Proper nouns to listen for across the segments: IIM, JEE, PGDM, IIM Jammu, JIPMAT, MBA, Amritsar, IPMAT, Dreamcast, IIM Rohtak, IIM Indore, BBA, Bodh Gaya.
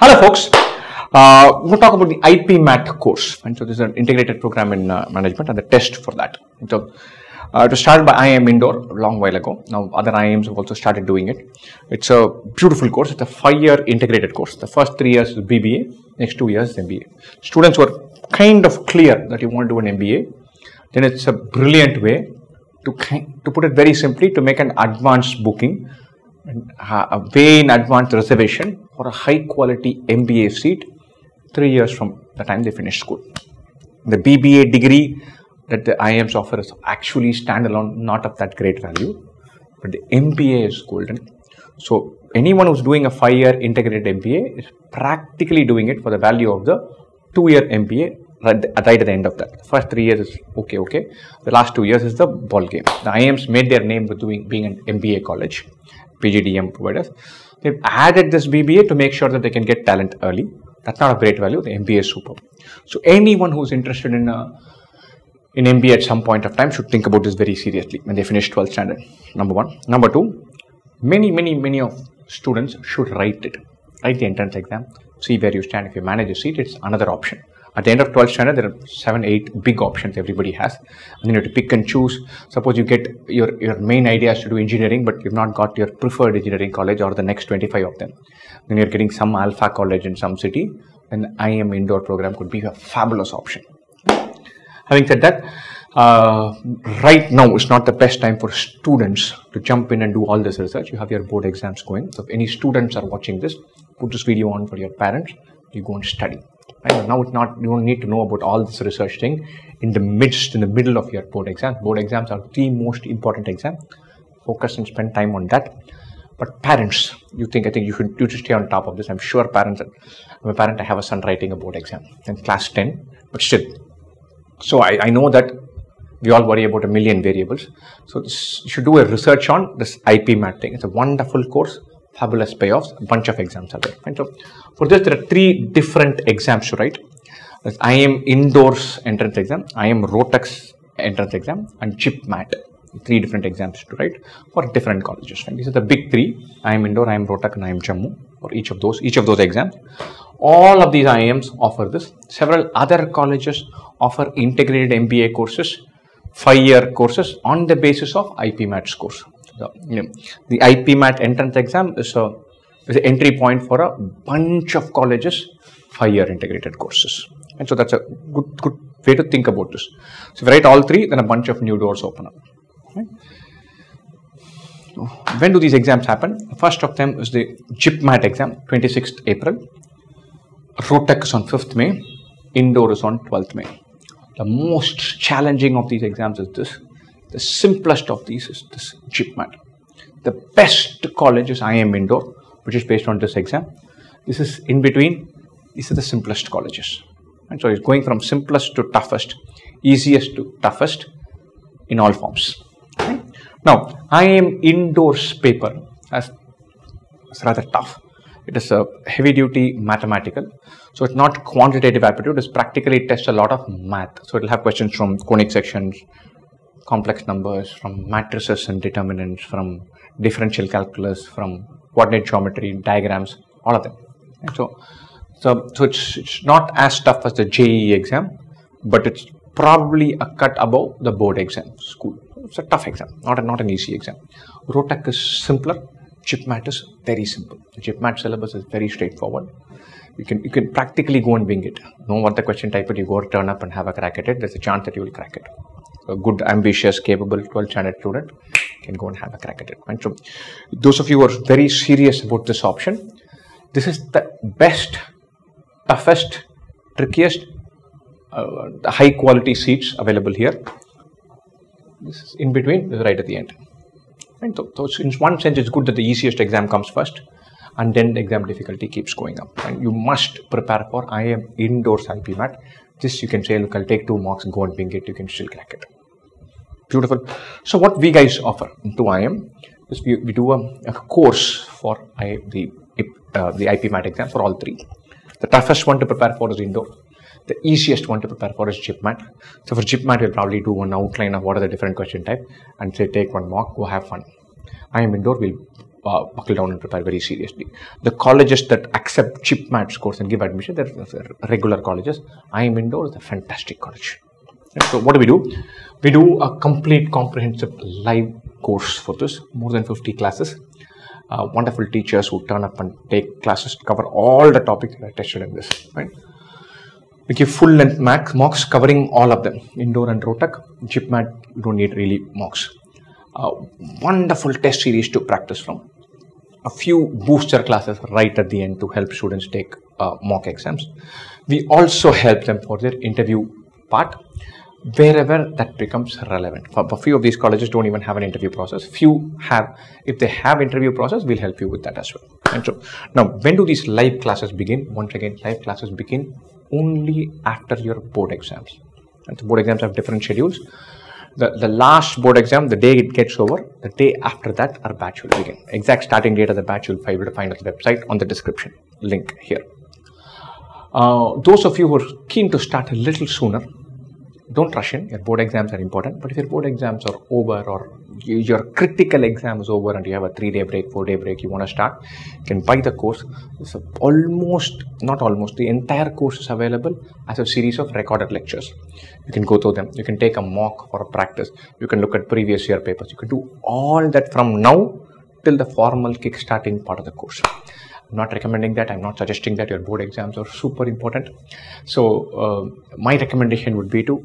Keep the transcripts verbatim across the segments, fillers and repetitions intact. Hello folks, uh, we'll talk about the I P MAT course, and so this is an integrated program in uh, management and the test for that. So uh, it was started by I I M Indore a long while ago. Now other I I Ms have also started doing it. It's a beautiful course. It's a five-year integrated course. The first three years is B B A, next two years is M B A. Students were kind of clear that you want to do an M B A, then it's a brilliant way to, to put it very simply, to make an advanced booking, a way in advance reservation for a high quality M B A seat three years from the time they finish school. The B B A degree that the I I Ms offer is actually standalone, not of that great value, but the M B A is golden. So anyone who's doing a five-year integrated M B A is practically doing it for the value of the two-year M B A right, right at the end of that. The first three years is okay, okay. The last two years is the ball game. The I I Ms made their name with doing being an M B A college. P G D M providers, they've added this B B A to make sure that they can get talent early. That's not a great value. The M B A is superb. So anyone who's interested in a, in M B A at some point of time should think about this very seriously when they finish twelfth standard. Number one. Number two, many, many, many of students should write it. Write the entrance exam. See where you stand. If you manage a seat, it's another option. At the end of twelfth standard, there are seven, eight big options everybody has. And you have to pick and choose. Suppose you get your, your main idea is to do engineering, but you've not got your preferred engineering college or the next twenty-five of them. Then you're getting some alpha college in some city. And the I I M Indore program could be a fabulous option. Having said that, uh, right now is not the best time for students to jump in and do all this research. You have your board exams going. So if any students are watching this, put this video on for your parents. You go and study. Right? Now it's not, you don't need to know about all this research thing in the midst, in the middle of your board exams. Board exams are the most important exam. Focus and spend time on that. But parents, you think, I think you should, you should stay on top of this. I'm sure parents, I'm a parent, I have a son writing a board exam in class ten, but still. So I, I know that we all worry about a million variables. So this, you should do a research on this I P MAT thing. It's a wonderful course. Fabulous payoffs, a bunch of exams are there. Right? So for this, there are three different exams to write. There's I I M Indore's entrance exam, I I M Rohtak's entrance exam, and JIPMAT. Three different exams to write for different colleges. Right? These are the big three, I I M Indore, I I M Rohtak, and I I M Jammu, for each of those, each of those exams. All of these I I Ms offer this. Several other colleges offer integrated M B A courses, five-year courses on the basis of I P MAT's course. The, you know, the I P MAT entrance exam is a is an entry point for a bunch of colleges, five-year integrated courses, and so that's a good good way to think about this. So if you write all three, then a bunch of new doors open up. Right? So when do these exams happen? The first of them is the JIPMAT exam, twenty-sixth April. Rohtak is on fifth May. Indore is on twelfth May. The most challenging of these exams is this. The simplest of these is this JIPMAT. The best college is I I M Indore, which is based on this exam. This is in between. These are the simplest colleges. And so it's going from simplest to toughest, easiest to toughest in all forms. Okay? Now, I I M Indore's paper is rather tough. It is a heavy-duty mathematical. So it's not quantitative aptitude. It's practically tests a lot of math. So it will have questions from conic sections, complex numbers, from matrices and determinants, from differential calculus, from coordinate geometry, diagrams, all of them. And so, so, so it's, it's not as tough as the J E E exam, but it's probably a cut above the board exam school. It's a tough exam, not, a, not an easy exam. Rohtak is simpler. JIPMAT is very simple. The JIPMAT syllabus is very straightforward. You can, you can practically go and wing it. Know what the question type it, you go turn up and have a crack at it. There's a chance that you will crack it. A good, ambitious, capable twelfth standard student can go and have a crack at it. And so, those of you who are very serious about this option, this is the best, toughest, trickiest, uh, high quality seats available here. This is in between, right at the end. And so, so in one sense, it's good that the easiest exam comes first, and then the exam difficulty keeps going up. And you must prepare for I I M Indore's I P MAT. This you can say, look, I'll take two marks and go and wing it. You can still crack it. Beautiful. So what we guys offer to I I M is we, we do a, a course for I, the, uh, the I P MAT exam for all three. The toughest one to prepare for is Indore. The easiest one to prepare for is JIPMAT. So for JIPMAT, we'll probably do an outline of what are the different question type and say take one mock, go have fun. I I M Indore will uh, buckle down and prepare very seriously. The colleges that accept JIPMAT scores and give admission, they're, they're regular colleges. I I M Indore is a fantastic college. And so what do we do? We do a complete comprehensive live course for this, more than fifty classes. Uh, wonderful teachers who turn up and take classes to cover all the topics that are tested in this, right? We give full length mocks covering all of them, Indore and Rohtak. JIPMAT, you don't need really mocks. Uh, wonderful test series to practice from. A few booster classes right at the end to help students take uh, mock exams. We also help them for their interview part, wherever that becomes relevant. For a few of these colleges don't even have an interview process. Few have. If they have interview process, we'll help you with that as well. And so now, when do these live classes begin? Once again, live classes begin only after your board exams. And the board exams have different schedules. The, the last board exam, the day it gets over, the day after that, our batch will begin. Exact starting date of the batch you'll be able to find on the website on the description link here. Uh, those of you who are keen to start a little sooner, don't rush in. Your board exams are important, but if your board exams are over or you, your critical exam is over and you have a three-day break, four-day break, you want to start, you can buy the course. It's almost, not almost, the entire course is available as a series of recorded lectures. You can go through them. You can take a mock for a practice. You can look at previous year papers. You can do all that from now till the formal kickstarting part of the course. I'm not recommending that. I'm not suggesting that. Your board exams are super important. So uh, my recommendation would be to,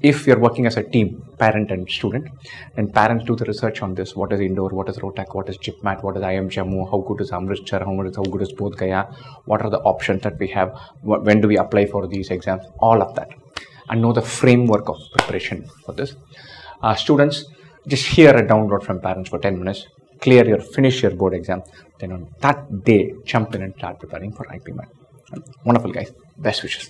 if you're working as a team, parent and student, and parents do the research on this, what is Indore, what is Rohtak, what is JIPMAT, what is I I M Jammu, how good is Amritsar, how good is, how good is Bodh Gaya, what are the options that we have, what, when do we apply for these exams, all of that. And know the framework of preparation for this. Uh, students, just hear a download from parents for ten minutes, clear your, finish your board exam, then on that day, jump in and start preparing for I P M A T. Wonderful guys, best wishes.